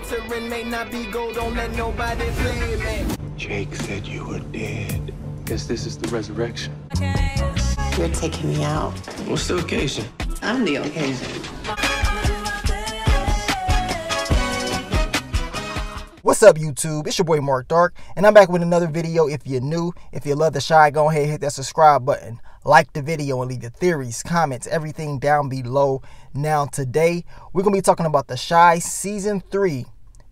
glittering may not be gold, don't let nobody play me. Jake said you were dead. Guess this is the resurrection. Okay. You're taking me out. What's the occasion? I'm the occasion. What's up, YouTube? It's your boy Mark Dark, and I'm back with another video. If you're new, if you love The Chi, go ahead and hit that subscribe button. Like the video and leave your theories, comments, everything down below. Now today, we're going to be talking about The Chi Season 3.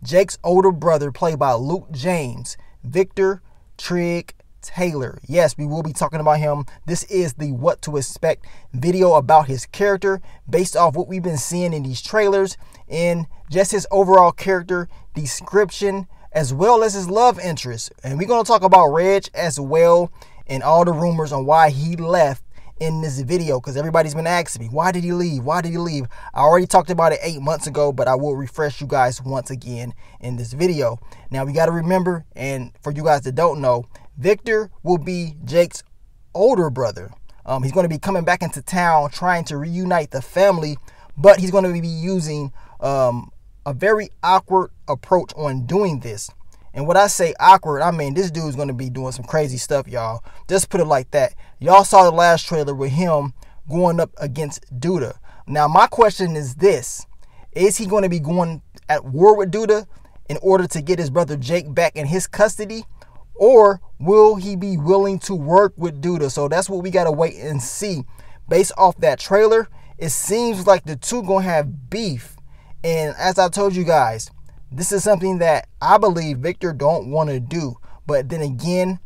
Jake's older brother, played by Luke James, Victor Trig Taylor. Yes, we will be talking about him. This is the What to Expect video about his character, based off what we've been seeing in these trailers, and just his overall character description, as well as his love interest. And we're going to talk about Reg as well, and all the rumors on why he left in this video, because everybody's been asking me, why did he leave? Why did he leave? I already talked about it 8 months ago, but I will refresh you guys once again in this video. Now, we got to remember, and for you guys that don't know, Victor will be Jake's older brother. He's going to be coming back into town, trying to reunite the family, but he's going to be using a very awkward approach on doing this. And when I say awkward, I mean this dude's going to be doing some crazy stuff, y'all. Just put it like that. Y'all saw the last trailer with him going up against Duda. Now, my question is this. Is he going to be going at war with Duda in order to get his brother Jake back in his custody? Or will he be willing to work with Duda? So that's what we got to wait and see. Based off that trailer, it seems like the two going to have beef. And as I told you guys, this is something that I believe Victor don't want to do. But then again,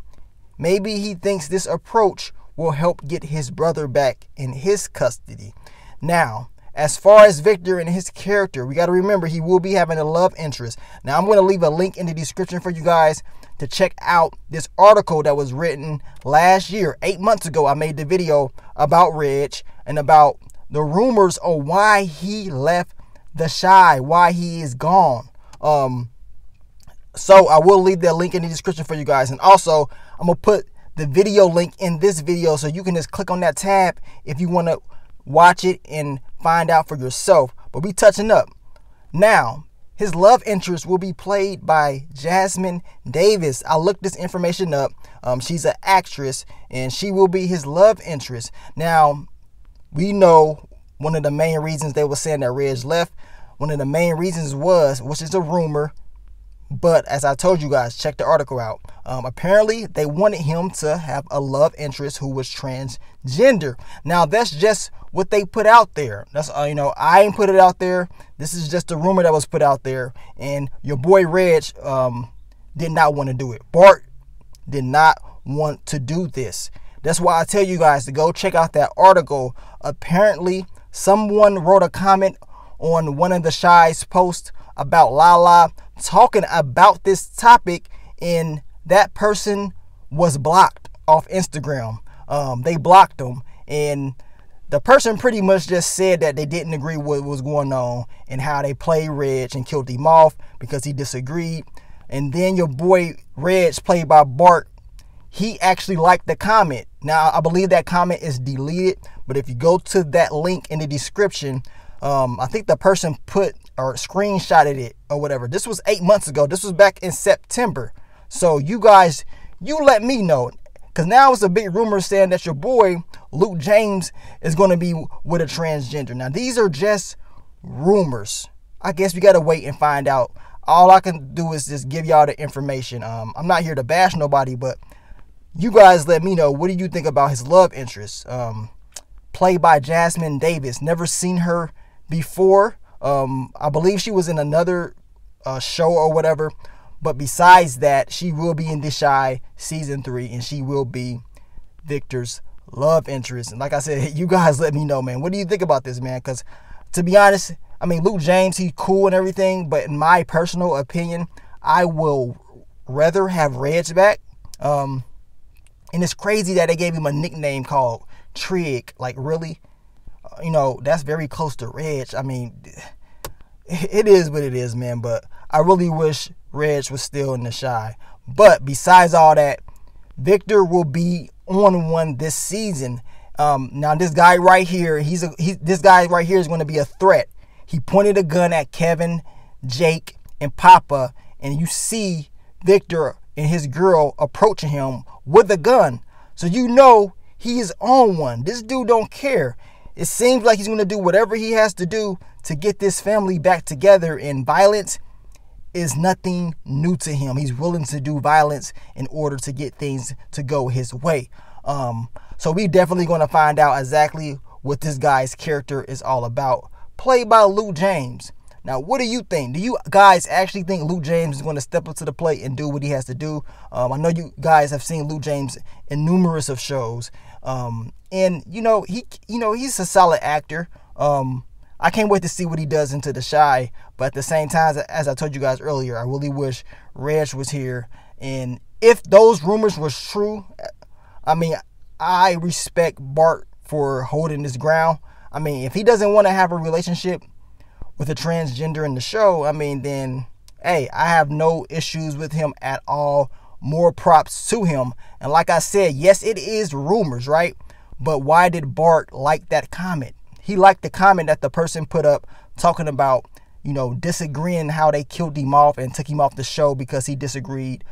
maybe he thinks this approach will help get his brother back in his custody. Now, as far as Victor and his character, we got to remember he will be having a love interest. Now, I'm going to leave a link in the description for you guys to check out this article that was written last year. 8 months ago, I made the video about Reg and about the rumors on why he left The Chi, why he is gone. So I will leave that link in the description for you guys, and also I'm gonna put the video link in this video, so you can just click on that tab if you want to watch it and find out for yourself. But we touching up now, his love interest will be played by Jasmine Davis. I looked this information up. She's an actress, and she will be his love interest. Now, we know one of the main reasons they were saying that Reg left, one of the main reasons was, which is a rumor, but as I told you guys, check the article out. Apparently, they wanted him to have a love interest who was transgender. Now, that's just what they put out there. That's you know, I ain't put it out there. This is just a rumor that was put out there, and your boy Reg did not want to do it. Bart did not want to do this. That's why I tell you guys to go check out that article. Apparently, someone wrote a comment on one of The Chi's posts about Lala talking about this topic, and that person was blocked off Instagram. They blocked them, and the person pretty much just said that they didn't agree with what was going on and how they played Reg and killed him off because he disagreed. And then your boy Reg, played by Bart, he actually liked the comment. Now, I believe that comment is deleted, but if you go to that link in the description, I think the person put or screenshotted it or whatever. This was 8 months ago. This was back in September. So you guys, you let me know, because now it's a big rumor saying that your boy Luke James is going to be with a transgender. Now, these are just rumors. I guess we got to wait and find out. All I can do is just give y'all the information. I'm not here to bash nobody, but you guys let me know. What do you think about his love interest? Played by Jasmine Davis. Never seen her before. I believe she was in another show or whatever, but besides that, she will be in The Chi Season 3, and she will be Victor's love interest. And like I said, you guys let me know, man, what do you think about this, man? Because to be honest, I mean, Luke James, he's cool and everything, but in my personal opinion, I will rather have Reg back. And it's crazy that they gave him a nickname called Trig. Like, really? You know, that's very close to Reg. I mean, it is what it is, man. But I really wish Reg was still in The Chi. But besides all that, Victor will be on one this season. Now, this guy right here, this guy right here is going to be a threat. He pointed a gun at Kevin, Jake, and Papa, and you see Victor and his girl approaching him with a gun. So you know he is on one. This dude don't care. It seems like he's going to do whatever he has to do to get this family back together, and violence is nothing new to him. He's willing to do violence in order to get things to go his way. So we definitely going to find out exactly what this guy's character is all about. Played by Luke James. Now, what do you think? Do you guys actually think Luke James is going to step up to the plate and do what he has to do? I know you guys have seen Luke James in numerous of shows, and he's a solid actor. I can't wait to see what he does into The Chi. But at the same time, as I told you guys earlier, I really wish Reg was here. And if those rumors was true, I mean, I respect Bart for holding his ground. I mean, if he doesn't want to have a relationship with a transgender in the show, I mean, then, hey, I have no issues with him at all. More props to him. And like I said, yes, it is rumors, right? But why did Bart like that comment? He liked the comment that the person put up talking about, you know, disagreeing how they killed him off and took him off the show because he disagreed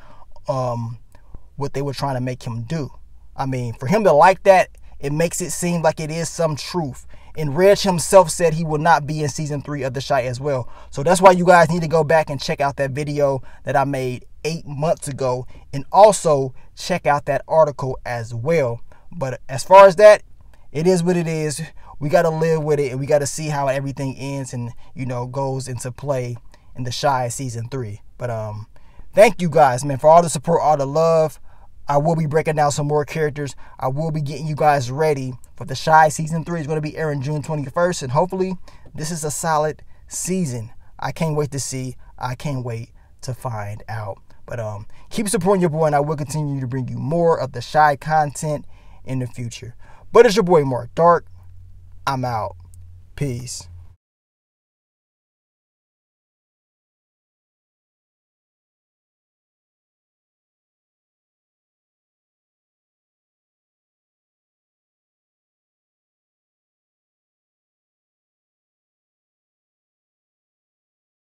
what they were trying to make him do. I mean, for him to like that, it makes it seem like it is some truth. And Reg himself said he will not be in season 3 of The Chi as well. So that's why you guys need to go back and check out that video that I made 8 months ago. And also check out that article as well. But as far as that, it is what it is. We got to live with it, and we got to see how everything ends and, you know, goes into play in The Chi season 3. But thank you guys, man, for all the support, all the love. I will be breaking down some more characters. I will be getting you guys ready for The Chi Season 3. It's going to be airing June 21st. And hopefully this is a solid season. I can't wait to see. I can't wait to find out. But keep supporting your boy, and I will continue to bring you more of The Chi content in the future. But it's your boy Mark Dark. I'm out. Peace.